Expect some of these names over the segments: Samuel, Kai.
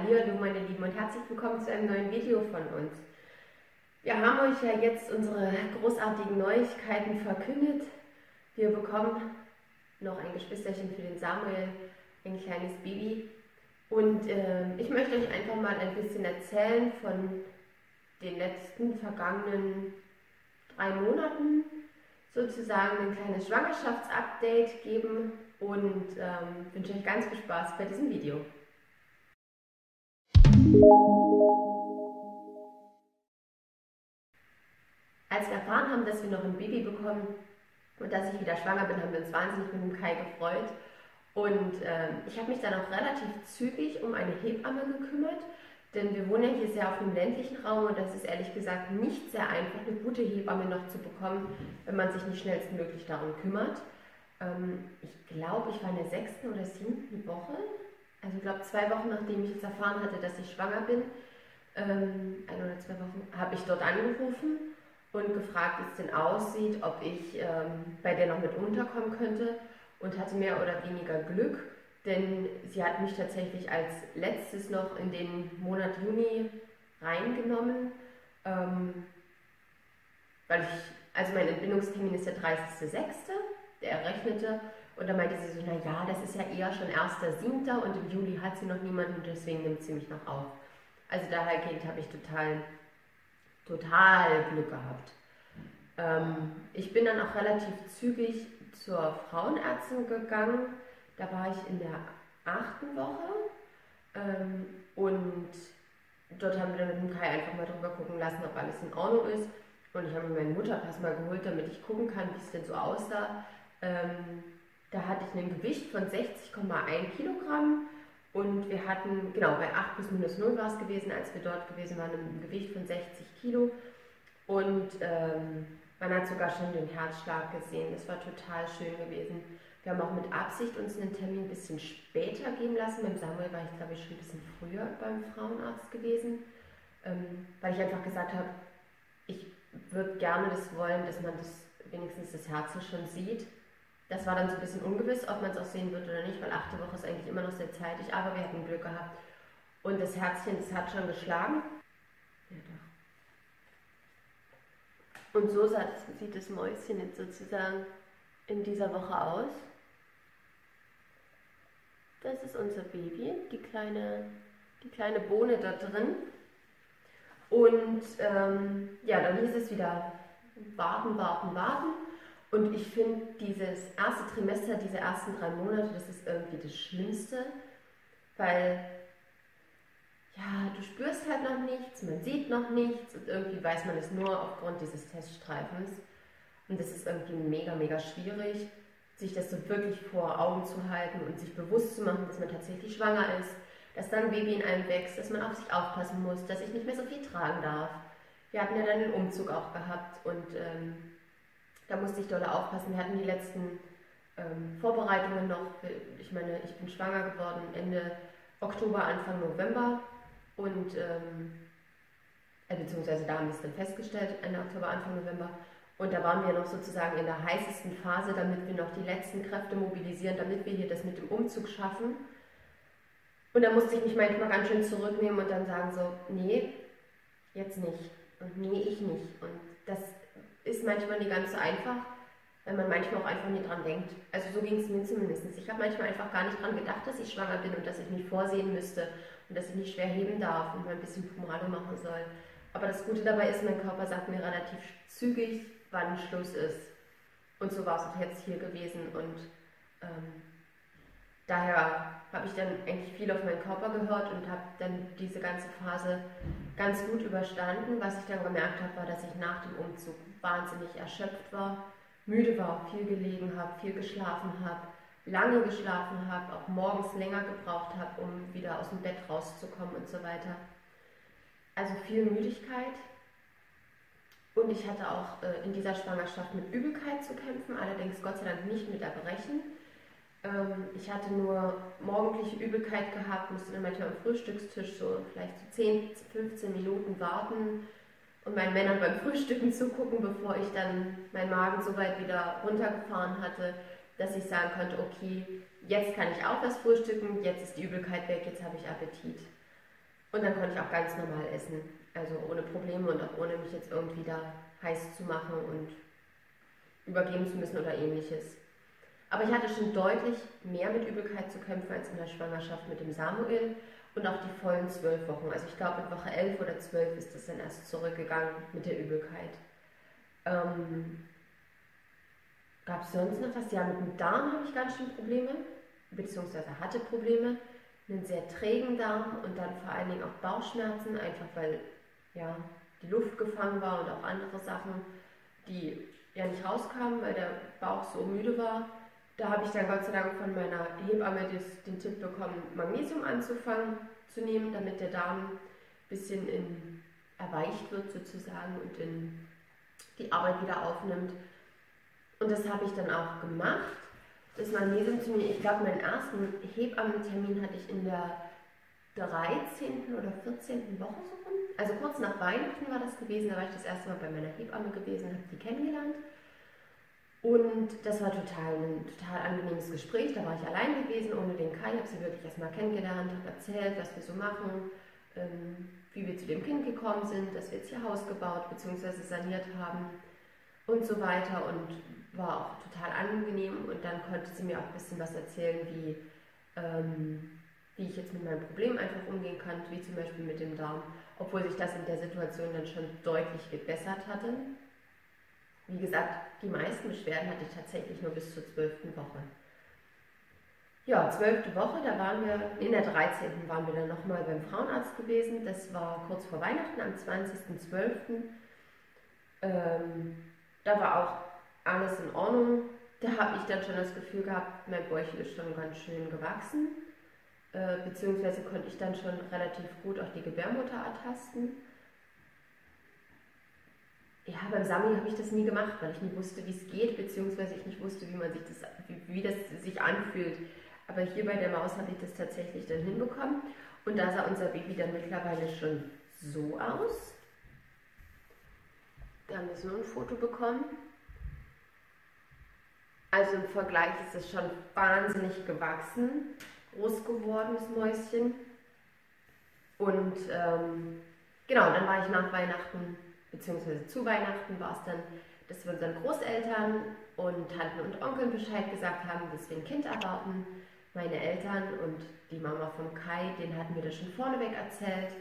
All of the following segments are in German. Hallihallo meine Lieben und herzlich willkommen zu einem neuen Video von uns. Wir haben euch ja jetzt unsere großartigen Neuigkeiten verkündet. Wir bekommen noch ein Geschwisterchen für den Samuel, ein kleines Baby. Und ich möchte euch einfach mal ein bisschen erzählen von den letzten vergangenen 3 Monaten. Sozusagen ein kleines Schwangerschaftsupdate geben und wünsche euch ganz viel Spaß bei diesem Video. Als wir erfahren haben, dass wir noch ein Baby bekommen und dass ich wieder schwanger bin, haben wir uns wahnsinnig mit dem Kai gefreut. Und ich habe mich dann auch relativ zügig um eine Hebamme gekümmert, denn wir wohnen ja hier sehr auf dem ländlichen Raum und das ist ehrlich gesagt nicht sehr einfach, eine gute Hebamme noch zu bekommen, wenn man sich nicht schnellstmöglich darum kümmert. Ich glaube, ich war in der 6. oder 7. Woche. Also ich glaube 2 Wochen, nachdem ich jetzt erfahren hatte, dass ich schwanger bin, 1 oder 2 Wochen, habe ich dort angerufen und gefragt, wie es denn aussieht, ob ich bei der noch mit unterkommen könnte und hatte mehr oder weniger Glück, denn sie hat mich tatsächlich als letztes noch in den Monat Juni reingenommen, weil also mein Entbindungstermin ist der 30.06., der errechnete. Und dann meinte sie so, naja, das ist ja eher schon 1.7. und im Juli hat sie noch niemanden und deswegen nimmt sie mich noch auf. Also dahergehend habe ich total Glück gehabt. Ich bin dann auch relativ zügig zur Frauenärztin gegangen. Da war ich in der 8. Woche und dort haben wir dann mit dem Kai einfach mal drüber gucken lassen, ob alles in Ordnung ist. Und ich habe mir meinen Mutterpass mal geholt, damit ich gucken kann, wie es denn so aussah. Da hatte ich ein Gewicht von 60,1 Kilogramm und wir hatten, genau, bei 8 plus minus 0 war es gewesen, als wir dort gewesen waren, ein Gewicht von 60 Kilo. Und man hat sogar schon den Herzschlag gesehen, das war total schön gewesen. Wir haben auch mit Absicht uns einen Termin ein bisschen später geben lassen. Beim Samuel war ich, glaube ich, schon ein bisschen früher beim Frauenarzt gewesen, weil ich einfach gesagt habe, ich würde gerne das wollen, dass man das wenigstens das Herzen schon sieht. Das war dann so ein bisschen ungewiss, ob man es auch sehen wird oder nicht, weil 8. Woche ist eigentlich immer noch sehr zeitig, aber wir hatten Glück gehabt. Und das Herzchen, das hat schon geschlagen. Ja, doch. Und so sieht das Mäuschen jetzt sozusagen in dieser Woche aus. Das ist unser Baby, die kleine Bohne da drin. Und ja, dann hieß es wieder warten, warten, warten. Und ich finde, dieses erste Trimester, diese ersten 3 Monate, das ist irgendwie das Schlimmste, weil, ja, du spürst halt noch nichts, man sieht noch nichts und irgendwie weiß man es nur aufgrund dieses Teststreifens. Und das ist irgendwie mega, mega schwierig, sich das so wirklich vor Augen zu halten und sich bewusst zu machen, dass man tatsächlich schwanger ist, dass dann ein Baby in einem wächst, dass man auf sich aufpassen muss, dass ich nicht mehr so viel tragen darf. Wir hatten ja dann den Umzug auch gehabt und da musste ich doll aufpassen. Wir hatten die letzten Vorbereitungen noch. Ich meine, ich bin schwanger geworden Ende Oktober, Anfang November. Und, beziehungsweise da haben wir es dann festgestellt, Ende Oktober, Anfang November. Und da waren wir noch sozusagen in der heißesten Phase, damit wir noch die letzten Kräfte mobilisieren, damit wir hier das mit dem Umzug schaffen. Und da musste ich mich manchmal ganz schön zurücknehmen und dann sagen so, nee, jetzt nicht. Und nee, ich nicht. Und das ist manchmal nicht ganz so einfach, wenn man manchmal auch einfach nie dran denkt. Also so ging es mir zumindest. Ich habe manchmal einfach gar nicht dran gedacht, dass ich schwanger bin und dass ich mich vorsehen müsste und dass ich nicht schwer heben darf und mal ein bisschen Pomade machen soll. Aber das Gute dabei ist, mein Körper sagt mir relativ zügig, wann Schluss ist. Und so war es auch jetzt hier gewesen. Und daher habe ich dann eigentlich viel auf meinen Körper gehört und habe dann diese ganze Phase ganz gut überstanden. Was ich dann gemerkt habe, war, dass ich nach dem Umzug wahnsinnig erschöpft war, müde war, viel gelegen habe, viel geschlafen habe, lange geschlafen habe, auch morgens länger gebraucht habe, um wieder aus dem Bett rauszukommen und so weiter. Also viel Müdigkeit. Und ich hatte auch in dieser Schwangerschaft mit Übelkeit zu kämpfen, allerdings Gott sei Dank nicht mit Erbrechen. Ich hatte nur morgendliche Übelkeit gehabt, musste dann manchmal am Frühstückstisch so vielleicht so 10, 15 Minuten warten und meinen Männern beim Frühstücken zugucken, bevor ich dann meinen Magen so weit wieder runtergefahren hatte, dass ich sagen konnte, okay, jetzt kann ich auch was frühstücken, jetzt ist die Übelkeit weg, jetzt habe ich Appetit. Und dann konnte ich auch ganz normal essen, also ohne Probleme und auch ohne mich jetzt irgendwie da heiß zu machen und übergeben zu müssen oder ähnliches. Aber ich hatte schon deutlich mehr mit Übelkeit zu kämpfen als in der Schwangerschaft mit dem Samuel und auch die vollen 12 Wochen. Also ich glaube, in Woche 11 oder 12 ist das dann erst zurückgegangen mit der Übelkeit. Gab es sonst noch was? Ja, mit dem Darm habe ich ganz schön Probleme, beziehungsweise hatte Probleme, einen sehr trägen Darm und dann vor allen Dingen auch Bauchschmerzen, einfach weil ja, die Luft gefangen war und auch andere Sachen, die ja nicht rauskamen, weil der Bauch so müde war. Da habe ich dann Gott sei Dank von meiner Hebamme den Tipp bekommen, Magnesium zu nehmen, damit der Darm ein bisschen erweicht wird sozusagen und in die Arbeit wieder aufnimmt. Und das habe ich dann auch gemacht. Das Magnesium zu mir, ich glaube, meinen ersten Hebammentermin hatte ich in der 13. oder 14. Woche so rum. Also kurz nach Weihnachten war das gewesen, da war ich das erste Mal bei meiner Hebamme gewesen, habe die kennengelernt. Und das war ein total angenehmes Gespräch, da war ich allein gewesen, ohne den Kai, habe sie wirklich erstmal kennengelernt, habe erzählt, was wir so machen, wie wir zu dem Kind gekommen sind, dass wir jetzt hier Haus gebaut bzw. saniert haben und so weiter, und war auch total angenehm. Und dann konnte sie mir auch ein bisschen was erzählen, wie ich jetzt mit meinem Problem einfach umgehen kann, wie zum Beispiel mit dem Darm, obwohl sich das in der Situation dann schon deutlich gebessert hatte. Wie gesagt, die meisten Beschwerden hatte ich tatsächlich nur bis zur 12. Woche. Ja, 12. Woche, da waren wir, in der 13. waren wir dann nochmal beim Frauenarzt gewesen. Das war kurz vor Weihnachten, am 20.12. Da war auch alles in Ordnung. Da habe ich dann schon das Gefühl gehabt, mein Bäuchchen ist schon ganz schön gewachsen. Beziehungsweise konnte ich dann schon relativ gut auch die Gebärmutter ertasten. Ja, beim Sammeln habe ich das nie gemacht, weil ich nie wusste, wie es geht, beziehungsweise ich nicht wusste, wie das sich anfühlt. Aber hier bei der Maus habe ich das tatsächlich dann hinbekommen. Und da sah unser Baby dann mittlerweile schon so aus. Da haben wir so ein Foto bekommen. Also im Vergleich ist es schon wahnsinnig gewachsen, groß gewordenes Mäuschen. Und genau, dann war ich nach Weihnachten, beziehungsweise zu Weihnachten war es dann, dass wir unseren Großeltern und Tanten und Onkeln Bescheid gesagt haben, dass wir ein Kind erwarten. Meine Eltern und die Mama von Kai, denen hatten wir das schon vorneweg erzählt.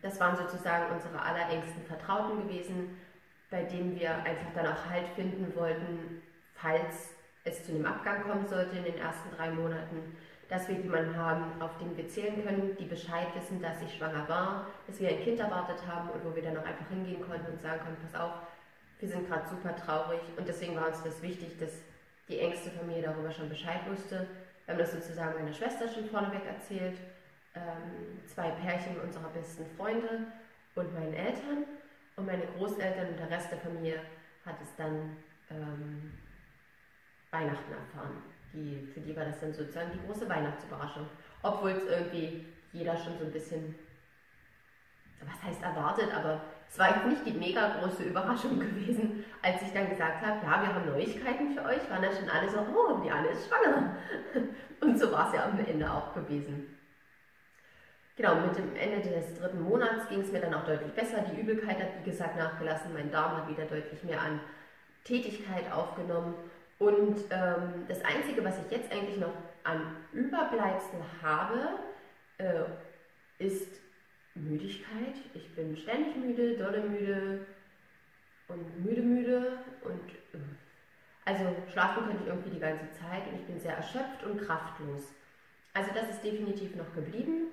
Das waren sozusagen unsere allerengsten Vertrauten gewesen, bei denen wir einfach dann auch Halt finden wollten, falls es zu einem Abgang kommen sollte in den ersten 3 Monaten, dass wir jemanden haben, auf den wir zählen können, die Bescheid wissen, dass ich schwanger war, dass wir ein Kind erwartet haben und wo wir dann auch einfach hingehen konnten und sagen konnten, pass auf, wir sind gerade super traurig. Und deswegen war uns das wichtig, dass die engste Familie darüber schon Bescheid wusste. Wir haben das sozusagen meiner Schwester schon vorneweg erzählt, 2 Pärchen unserer besten Freunde und meinen Eltern, und meine Großeltern und der Rest der Familie hat es dann Weihnachten erfahren. Für die war das dann sozusagen die große Weihnachtsüberraschung, obwohl es irgendwie jeder schon so ein bisschen, was heißt erwartet, aber es war jetzt nicht die mega große Überraschung gewesen, als ich dann gesagt habe, ja, wir haben Neuigkeiten für euch, waren dann schon alle so, oh, die Anne ist schwanger. Und so war es ja am Ende auch gewesen. Genau, mit dem Ende des 3. Monats ging es mir dann auch deutlich besser. Die Übelkeit hat, wie gesagt, nachgelassen, mein Darm hat wieder deutlich mehr an Tätigkeit aufgenommen. Und das Einzige, was ich jetzt eigentlich noch an Überbleibsel habe, ist Müdigkeit. Ich bin ständig müde, dolle müde und müde. Und also schlafen könnte ich irgendwie die ganze Zeit und ich bin sehr erschöpft und kraftlos. Also das ist definitiv noch geblieben.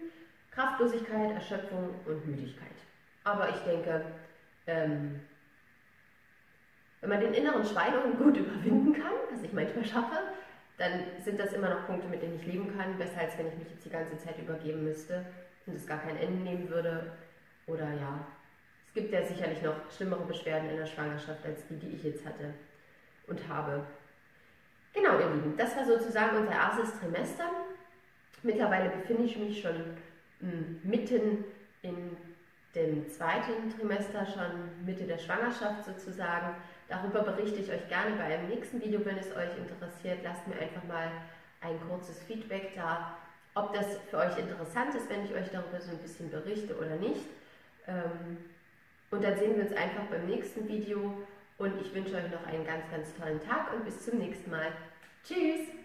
Kraftlosigkeit, Erschöpfung und Müdigkeit. Aber ich denke, wenn man den inneren Schweinehund gut überwinden kann, was ich manchmal schaffe, dann sind das immer noch Punkte, mit denen ich leben kann, besser als wenn ich mich jetzt die ganze Zeit übergeben müsste und es gar kein Ende nehmen würde. Oder ja, es gibt ja sicherlich noch schlimmere Beschwerden in der Schwangerschaft als die, die ich jetzt hatte und habe. Genau, ihr Lieben, das war sozusagen unser erstes Trimester. Mittlerweile befinde ich mich schon mitten in dem 2. Trimester, schon Mitte der Schwangerschaft sozusagen. Darüber berichte ich euch gerne bei einem nächsten Video, wenn es euch interessiert. Lasst mir einfach mal ein kurzes Feedback da, Ob das für euch interessant ist, wenn ich euch darüber so ein bisschen berichte oder nicht. Und dann sehen wir uns einfach beim nächsten Video. Und ich wünsche euch noch einen ganz, ganz tollen Tag und bis zum nächsten Mal. Tschüss!